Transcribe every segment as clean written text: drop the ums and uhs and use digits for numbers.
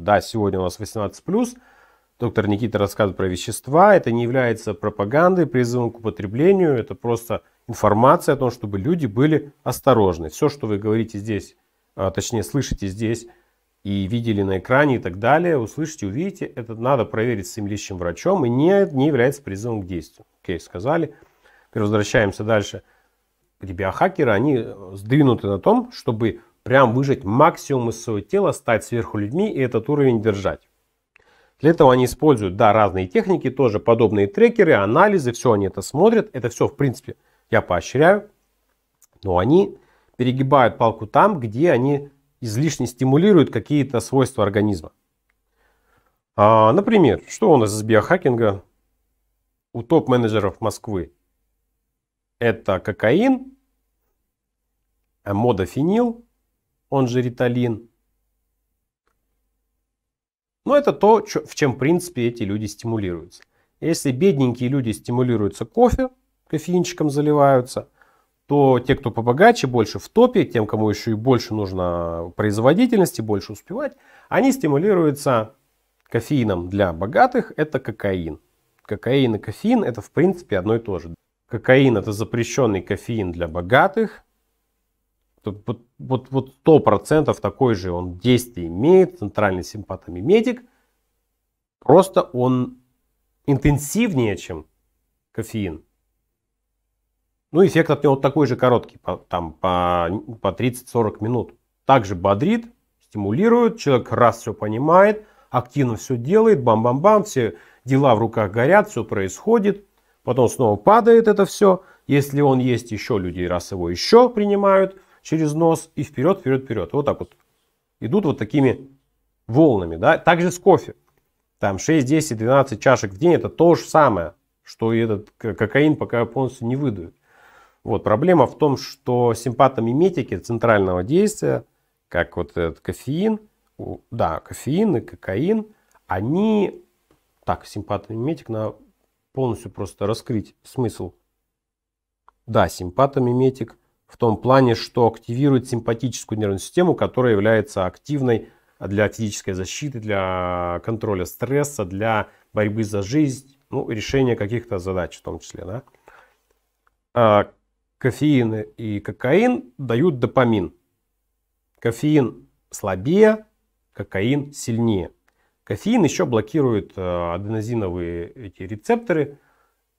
что да, сегодня у нас 18+, доктор Никита рассказывает про вещества, это не является пропагандой, призывом к употреблению, это просто информация о том, чтобы люди были осторожны. Все, что вы говорите здесь, точнее слышите здесь и видели на экране и так далее, услышите, увидите, это надо проверить с семилечащим врачом и не является призывом к действию. Окей, сказали. Теперь возвращаемся дальше. Биохакеры, они сдвинуты на том, чтобы прям выжать максимум из своего тела, стать сверху людьми и этот уровень держать. Для этого они используют, да, разные техники, тоже подобные трекеры, анализы, все они это смотрят. Это все, в принципе, я поощряю. Но они перегибают палку там, где они излишне стимулируют какие-то свойства организма. Например, что у нас из биохакинга у топ-менеджеров Москвы? Это кокаин, модафинил, он же риталин. Но это то, в чем, в принципе, эти люди стимулируются. Если бедненькие люди стимулируются кофе, кофеинчиком заливаются, то те, кто побогаче, больше в топе, тем, кому еще и больше нужно производительности, больше успевать, они стимулируются кофеином. Для богатых это кокаин. Кокаин и кофеин это, в принципе, одно и то же. Кокаин это запрещенный кофеин для богатых. Вот 100% такой же он действие имеет, центральный симпатомиметик. Просто он интенсивнее, чем кофеин. Ну, эффект от него такой же короткий, по 30-40 минут. Также бодрит, стимулирует, человек раз все понимает, активно все делает, бам-бам-бам, все дела в руках горят, все происходит. Потом снова падает это все. Если он есть, еще люди раз его еще принимают через нос. И вперед, вперед, вперед. Вот так вот. Идут вот такими волнами. Да? Также с кофе. Там 6, 10, 12 чашек в день. Это то же самое, что и этот кокаин, пока полностью не выдают. Вот проблема в том, что симпатомиметики центрального действия, как вот этот кофеин, да, кофеин и кокаин, они... Так, симпатомиметик на... полностью просто раскрыть смысл. Да, симпатомиметик в том плане, что активирует симпатическую нервную систему, которая является активной для физической защиты, для контроля стресса, для борьбы за жизнь, ну, решения каких-то задач в том числе. Да? А кофеин и кокаин дают допамин. Кофеин слабее, кокаин сильнее. Кофеин еще блокирует аденозиновые эти рецепторы,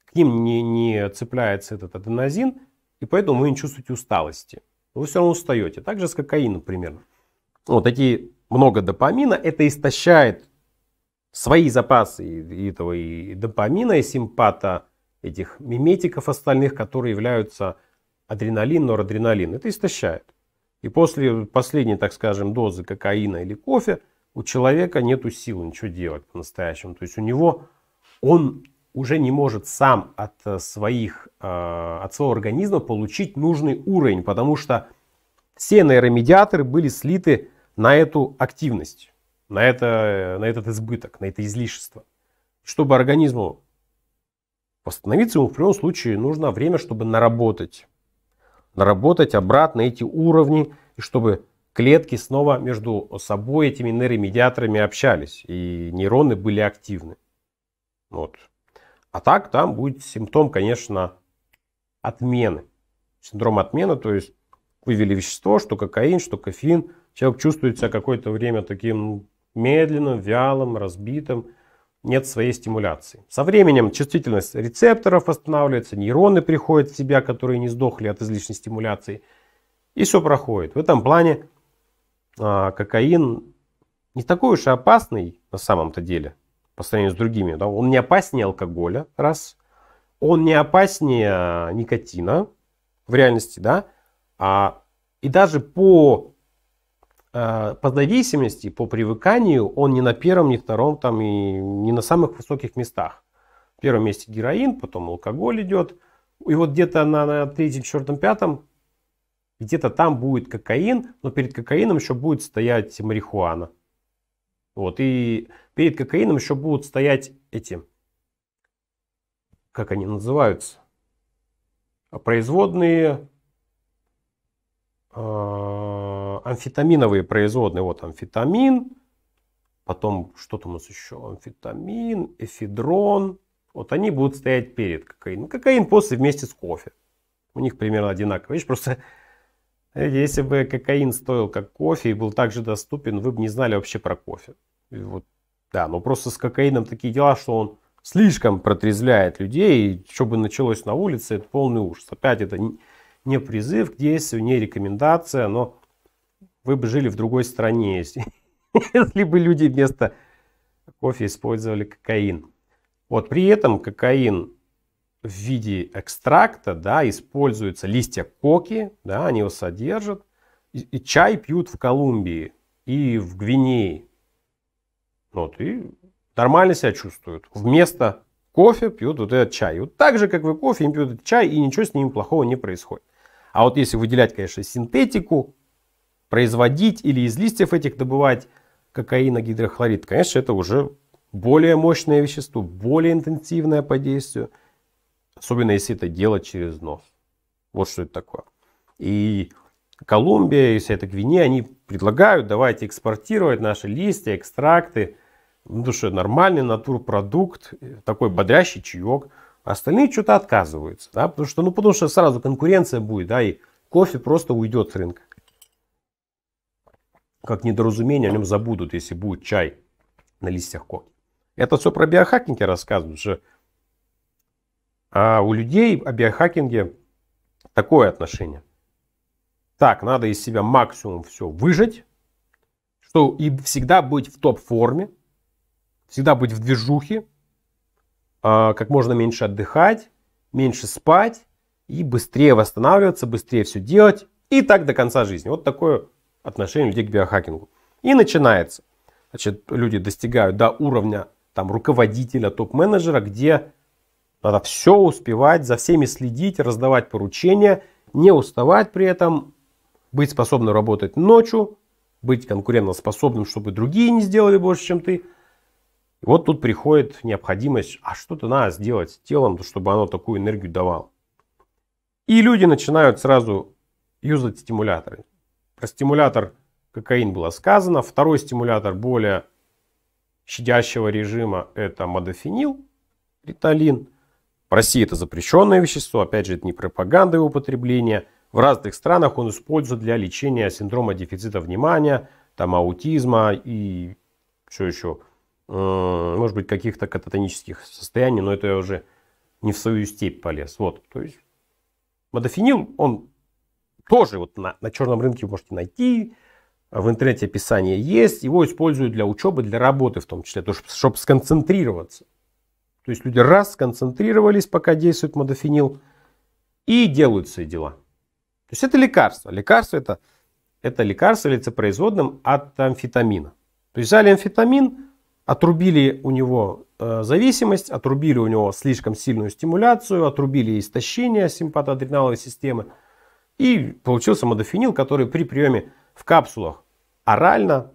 к ним не цепляется этот аденозин, и поэтому вы не чувствуете усталости. Вы все равно устаете. Также с кокаином примерно. Вот эти много допамина, это истощает свои запасы и этого и допамина, и симпата, этих миметиков остальных, которые являются адреналин, норадреналин. Это истощает. И после последней, так скажем, дозы кокаина или кофе у человека нету сил ничего делать по-настоящему. То есть у него он уже не может сам от своего организма получить нужный уровень, потому что все нейромедиаторы были слиты на эту активность, на этот избыток, на это излишество. Чтобы организму восстановиться, ему в любом случае нужно время, чтобы наработать обратно эти уровни, и чтобы клетки снова между собой этими нейромедиаторами общались, и нейроны были активны. Вот. А так там будет симптом, конечно, отмены. Синдром отмены, то есть вывели вещество, что кокаин, что кофеин. Человек чувствует себя какое-то время таким медленным, вялым, разбитым. Нет своей стимуляции. Со временем чувствительность рецепторов восстанавливается, нейроны приходят в себя, которые не сдохли от излишней стимуляции. И все проходит. В этом плане кокаин не такой уж и опасный на самом-то деле по сравнению с другими. Да? Он не опаснее алкоголя, раз. Он не опаснее никотина в реальности, да. И даже по зависимости, по привыканию он не на первом, не на втором, там и не на самых высоких местах. В первом месте героин, потом алкоголь идет. И вот где-то на третьем, четвертом, пятом где-то там будет кокаин, но перед кокаином еще будет стоять марихуана. Вот, и перед кокаином еще будут стоять эти, как они называются, производные, амфетаминовые производные. Вот амфетамин, потом что там у нас еще, амфетамин, эфедрон. Вот они будут стоять перед кокаином. Кокаин после вместе с кофе. У них примерно одинаково. Видишь, просто если бы кокаин стоил как кофе и был также доступен, вы бы не знали вообще про кофе. И вот, да, но просто с кокаином такие дела, что он слишком протрезвляет людей. И что бы началось на улице, это полный ужас. Опять это не призыв к действию, не рекомендация, но вы бы жили в другой стране, если бы люди вместо кофе использовали кокаин. Вот при этом кокаин в виде экстракта, да, используются листья коки, да, они его содержат. И чай пьют в Колумбии и в Гвинее. Вот, и нормально себя чувствуют. Вместо кофе пьют вот этот чай. Вот так же, как вы кофе, им пьют этот чай, и ничего с ним плохого не происходит. А вот если выделять, конечно, синтетику, производить или из листьев этих добывать кокаиногидрохлорид, конечно, это уже более мощное вещество, более интенсивное по действию. Особенно если это делать через нос. Вот что это такое. И Колумбия, и вся эта Гвинея, они предлагают, давайте экспортировать наши листья, экстракты. Потому что нормальный натурпродукт, такой бодрящий чаек. Остальные что-то отказываются. Да? Потому что, ну, потому что сразу конкуренция будет, да, и кофе просто уйдет с рынка. Как недоразумение, о нем забудут, если будет чай на листьях коки. Это все про биохакинги рассказывают. Что у людей о биохакинге такое отношение. Так, надо из себя максимум все выжать, что и всегда быть в топ-форме, всегда быть в движухе, как можно меньше отдыхать, меньше спать и быстрее восстанавливаться, быстрее все делать. И так до конца жизни. Вот такое отношение людей к биохакингу. И начинается. Значит, люди достигают до уровня там, руководителя, топ-менеджера, где надо все успевать, за всеми следить, раздавать поручения, не уставать при этом, быть способным работать ночью, быть конкурентоспособным, чтобы другие не сделали больше, чем ты. И вот тут приходит необходимость, а что-то надо сделать с телом, чтобы оно такую энергию давало. И люди начинают сразу юзать стимуляторы. Про стимулятор кокаин было сказано. Второй стимулятор более щадящего режима — это модафинил, риталин. В России это запрещенное вещество. Опять же, это не пропаганда его употребления. В разных странах он используется для лечения синдрома дефицита внимания, там, аутизма и что еще, может быть, каких-то кататонических состояний, но это я уже не в свою степь полез. Вот, то есть модафинил, он тоже вот на черном рынке вы можете найти. В интернете описание есть. Его используют для учебы, для работы в том числе, чтобы сконцентрироваться. То есть люди раз сконцентрировались, пока действует модафинил, и делают свои дела. То есть это лекарство. Лекарство это лекарство является производным от амфетамина. То есть взяли амфетамин, отрубили у него зависимость, отрубили у него слишком сильную стимуляцию, отрубили истощение симпатоадреналовой системы. И получился модафинил, который при приеме в капсулах орально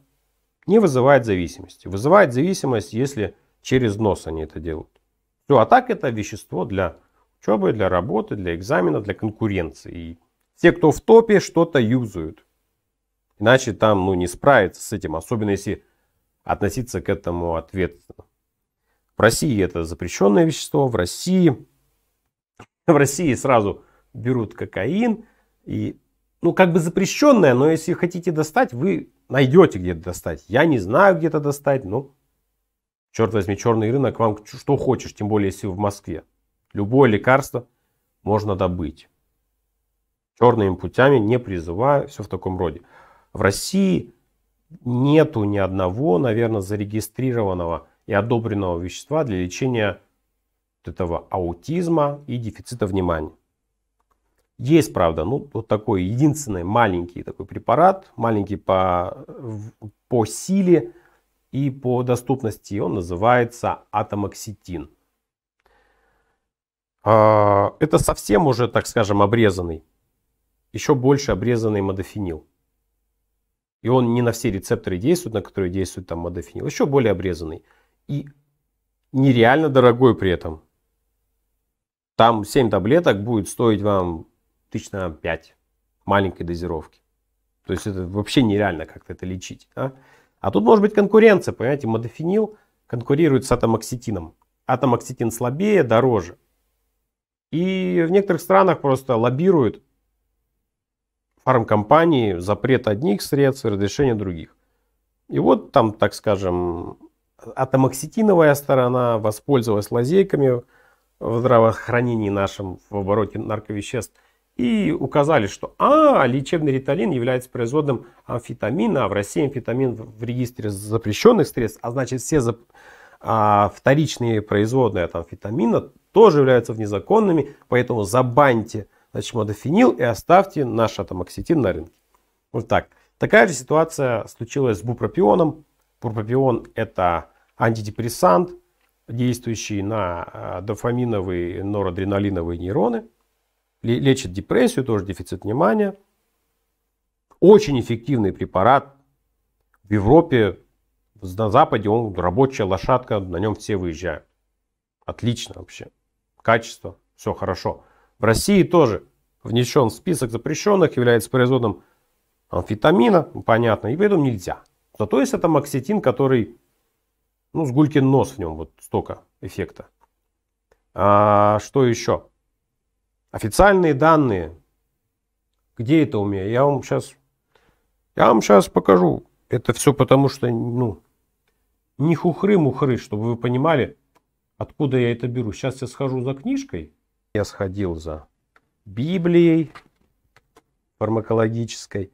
не вызывает зависимости. Вызывает зависимость, если через нос они это делают. Все, а так это вещество для учебы, для работы, для экзамена, для конкуренции. И те, кто в топе, что-то юзают. Иначе там, ну, не справиться с этим, особенно если относиться к этому ответственно. В России это запрещенное вещество. В России сразу берут кокаин. И, ну, как бы запрещенное, но если хотите достать, вы найдете где-то достать. Я не знаю, где-то достать, но, черт возьми, черный рынок, вам что хочешь, тем более, если вы в Москве. Любое лекарство можно добыть. Черными путями не призываю, все в таком роде. В России нету ни одного, наверное, зарегистрированного и одобренного вещества для лечения этого аутизма и дефицита внимания. Есть, правда, ну, вот такой единственный маленький такой препарат, маленький по силе и по доступности, он называется атомоксетин. Это совсем уже, так скажем, обрезанный, еще больше обрезанный модафинил. И он не на все рецепторы действует, на которые действует там модафинил, еще более обрезанный. И нереально дорогой при этом. Там 7 таблеток будет стоить вам 5 тысяч маленькой дозировки. То есть это вообще нереально как-то это лечить. А? А тут может быть конкуренция, понимаете, модафинил конкурирует с атомоксетином. Атомоксетин слабее, дороже. И в некоторых странах просто лоббируют фармкомпании запрет одних средств и разрешение других. И вот там, так скажем, атомоксетиновая сторона, воспользовалась лазейками в здравоохранении нашем, в обороте нарковеществ, и указали, что лечебный риталин является производным амфетамина, а в России амфетамин в регистре запрещенных средств, а значит все вторичные производные от амфетамина тоже являются незаконными, поэтому забаньте, значит, модафинил и оставьте наш атомоксетин на рынке. Вот так. Такая же ситуация случилась с бупропионом. Бупропион — это антидепрессант, действующий на дофаминовые, норадреналиновые нейроны. Лечит депрессию, тоже дефицит внимания. Очень эффективный препарат. В Европе, на Западе он рабочая лошадка, на нем все выезжают. Отлично вообще. Качество, все хорошо. В России тоже внесен в список запрещенных, является производным амфетамина, понятно, и поэтому нельзя. Зато есть атомоксетин, который, ну, с гулькин нос в нем, вот столько эффекта. А что еще? Официальные данные. Где это у меня? Я вам сейчас покажу. Это все потому, что, ну, не хухры-мухры, чтобы вы понимали, откуда я это беру. Сейчас я схожу за книжкой. Я сходил за Библией фармакологической.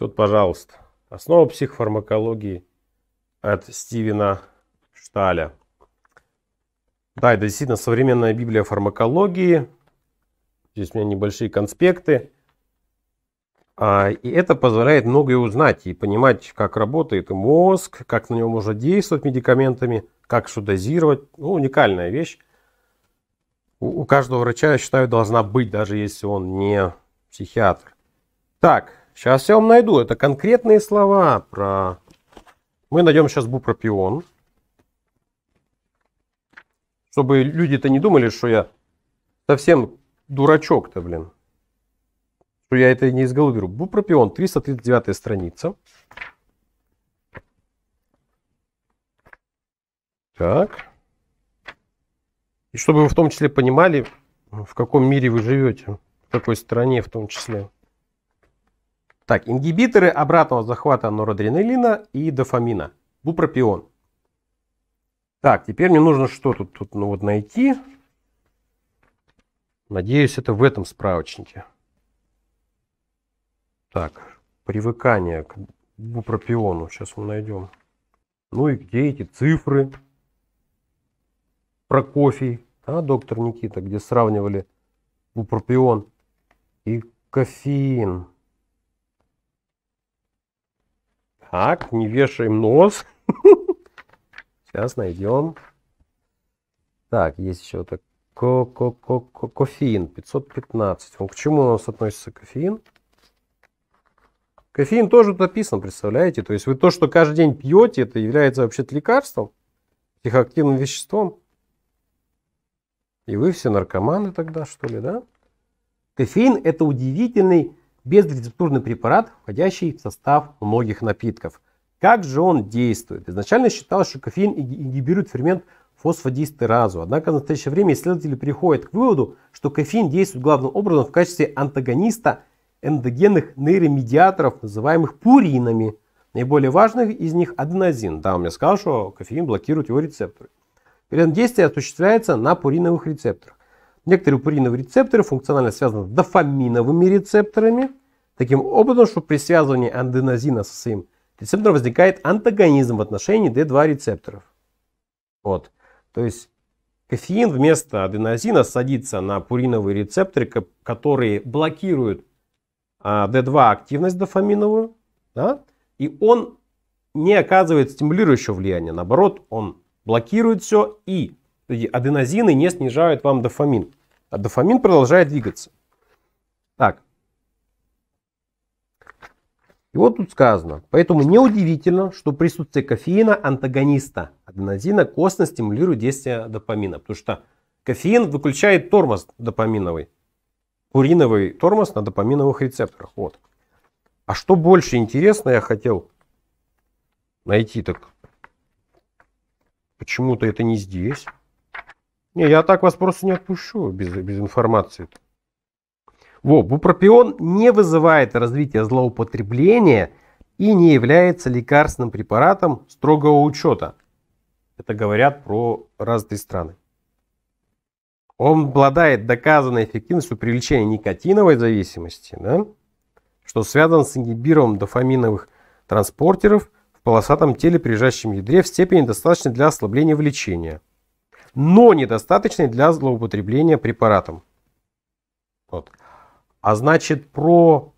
Вот, пожалуйста. Основа психофармакологии от Стивена Шталя. Да, это действительно современная Библия фармакологии. Здесь у меня небольшие конспекты. И это позволяет многое узнать и понимать, как работает мозг, как на него можно действовать медикаментами, как что дозировать. Ну, уникальная вещь. У каждого врача, я считаю, должна быть, даже если он не психиатр. Так, сейчас я вам найду. Это конкретные слова про... Мы найдем сейчас бупропион. Чтобы люди-то не думали, что я совсем дурачок-то, блин. Что я это не из головы беру. Бупропион, 339 страница. Так. И чтобы вы в том числе понимали, в каком мире вы живете. В какой стране в том числе. Так, ингибиторы обратного захвата норадреналина и дофамина. Бупропион. Так, теперь мне нужно что тут ну, вот найти. Надеюсь, это в этом справочнике. Так, привыкание к бупропиону. Сейчас мы найдем. Ну и где эти цифры? Про кофе. Доктор Никита, где сравнивали бупропион и кофеин. Так, не вешаем нос. Сейчас найдем. Так, есть еще вот кофеин 515. Он к чему у нас относится кофеин? Кофеин тоже написан, представляете? То есть вы то, что каждый день пьете, это является вообще-то лекарством, психоактивным веществом. И вы все наркоманы тогда, что ли, да? Кофеин — это удивительный безрецептурный препарат, входящий в состав многих напитков. Как же он действует? Изначально считалось, что кофеин ингибирует фермент фосфодиестеразу. Однако в настоящее время исследователи приходят к выводу, что кофеин действует главным образом в качестве антагониста эндогенных нейромедиаторов, называемых пуринами. Наиболее важных из них аденозин. Да, он мне сказал, что кофеин блокирует его рецепторы. Перед действием осуществляется на пуриновых рецепторах. Некоторые пуриновые рецепторы функционально связаны с дофаминовыми рецепторами. Таким образом, что при связывании аденозина со своим рецептор возникает антагонизм в отношении D2 рецепторов. Вот. То есть кофеин вместо аденозина садится на пуриновые рецепторы, которые блокируют D2 активность дофаминовую, да? И он не оказывает стимулирующего влияния. Наоборот, он блокирует все, и аденозины не снижают вам дофамин. А дофамин продолжает двигаться. Так. И вот тут сказано. Поэтому неудивительно, что присутствие кофеина, антагониста аденозина, косвенно стимулирует действие допамина. Потому что кофеин выключает тормоз допаминовый. Пуриновый тормоз на допаминовых рецепторах. Вот. А что больше интересно я хотел найти, так почему-то это не здесь. Не, я так вас просто не отпущу без информации. Во, бупропион не вызывает развития злоупотребления и не является лекарственным препаратом строгого учета. Это говорят про развитые страны. Он обладает доказанной эффективностью при лечении никотиновой зависимости, да, что связано с ингибированием дофаминовых транспортеров в полосатом теле при лежащем ядре в степени, достаточной для ослабления влечения, но недостаточной для злоупотребления препаратом. Вот. А значит, про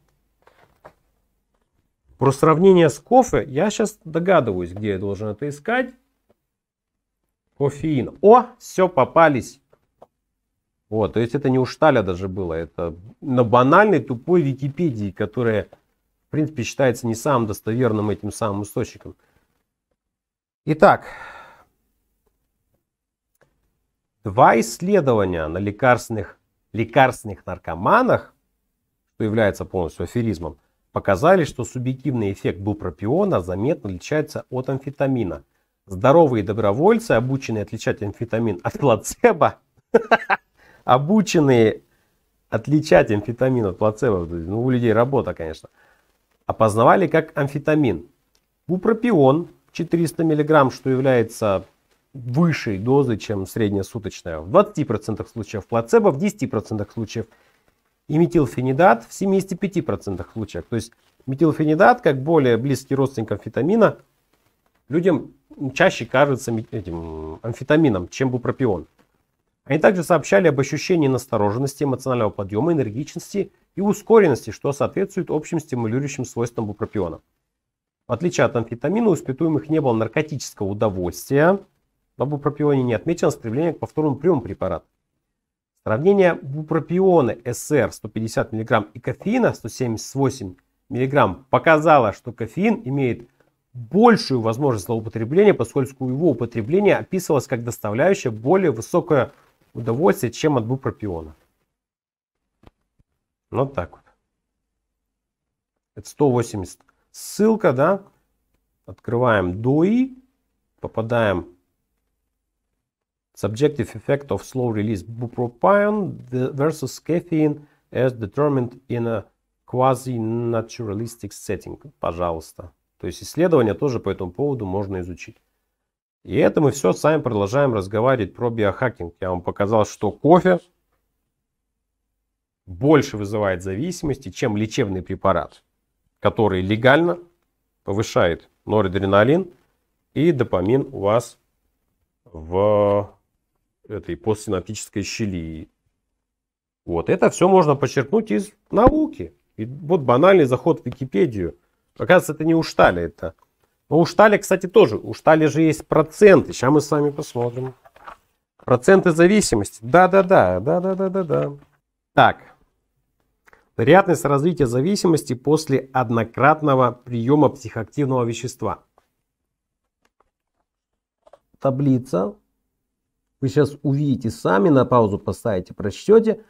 сравнение с кофе я сейчас догадываюсь, где я должен это искать. Кофеин. О, все, попались. Вот, то есть это не у Шталя даже было, это на банальной тупой Википедии, которая, в принципе, считается не самым достоверным этим самым источником. Итак, два исследования на лекарственных наркоманах, что является полностью аферизмом, показали, что субъективный эффект бупропиона заметно отличается от амфетамина. Здоровые добровольцы, обученные отличать амфетамин от плацебо, обученные отличать амфетамин от плацебо, ну, у людей работа, конечно, опознавали как амфетамин. Бупропион 400 мг, что является высшей дозой, чем среднесуточная, в 20% случаев, плацебо в 10% случаев, и метилфенидат в 75% случаев. То есть метилфенидат, как более близкий родственник амфетамина, людям чаще кажется этим амфетамином, чем бупропион. Они также сообщали об ощущении настороженности, эмоционального подъема, энергичности и ускоренности, что соответствует общим стимулирующим свойствам бупропиона. В отличие от амфетамина, у испытуемых не было наркотического удовольствия. На бупропионе не отмечено стремление к повторному приему препарата. Сравнение бупропиона СР 150 мг и кофеина 178 мг показало, что кофеин имеет большую возможность злоупотребления, поскольку его употребление описывалось как доставляющее более высокое удовольствие, чем от бупропиона. Вот так вот. Это 180. Ссылка, да. Открываем DOI. Попадаем в Subjective Effect of Slow Release Bupropion versus Caffeine as Determined in a Quasi-Naturalistic Setting. Пожалуйста. То есть исследования тоже по этому поводу можно изучить. И это мы все с вами продолжаем разговаривать про биохакинг. Я вам показал, что кофе больше вызывает зависимости, чем лечебный препарат, который легально повышает норадреналин и допамин у вас в этой постсинаптической щели. Вот это все можно почерпнуть из науки. И вот банальный заход в Википедию. Оказывается, это не у Шталя это. Но у Шталя, кстати, тоже. У Шталя же есть проценты. Сейчас мы с вами посмотрим. Проценты зависимости. Да. Так. Вероятность развития зависимости после однократного приема психоактивного вещества. Таблица. Вы сейчас увидите сами, на паузу поставите, прочтете.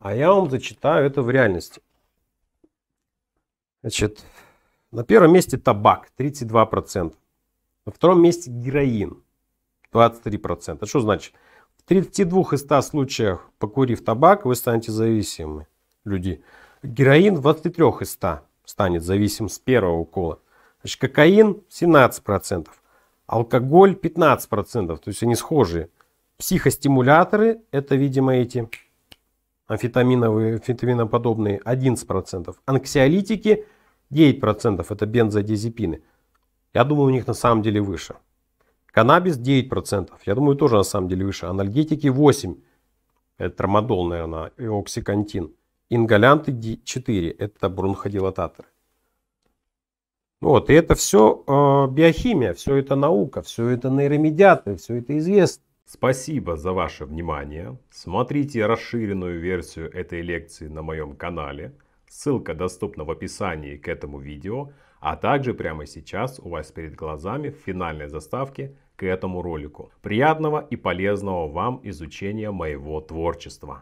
А я вам зачитаю это в реальности. Значит, на первом месте табак 32%, на втором месте героин 23%. Это что значит? В 32 из 100 случаях, покурив табак, вы станете зависимы, люди. Героин в 23 из 100 станет зависим с первого укола. Значит, кокаин 17%, алкоголь 15%, то есть они схожие. Психостимуляторы, это, видимо, эти амфетаминовые, амфетаминоподобные 11%, анксиолитики 9%, это бензодиазепины. Я думаю, у них на самом деле выше. Каннабис 9%, я думаю, тоже на самом деле выше. Анальгетики 8%, это трамадол, наверное, и оксикантин. Ингалянты 4%, это бронходилататоры. Вот, и это все биохимия, все это наука, все это нейромедиаторы, все это известно. Спасибо за ваше внимание. Смотрите расширенную версию этой лекции на моем канале. Ссылка доступна в описании к этому видео, а также прямо сейчас у вас перед глазами в финальной заставке к этому ролику. Приятного и полезного вам изучения моего творчества.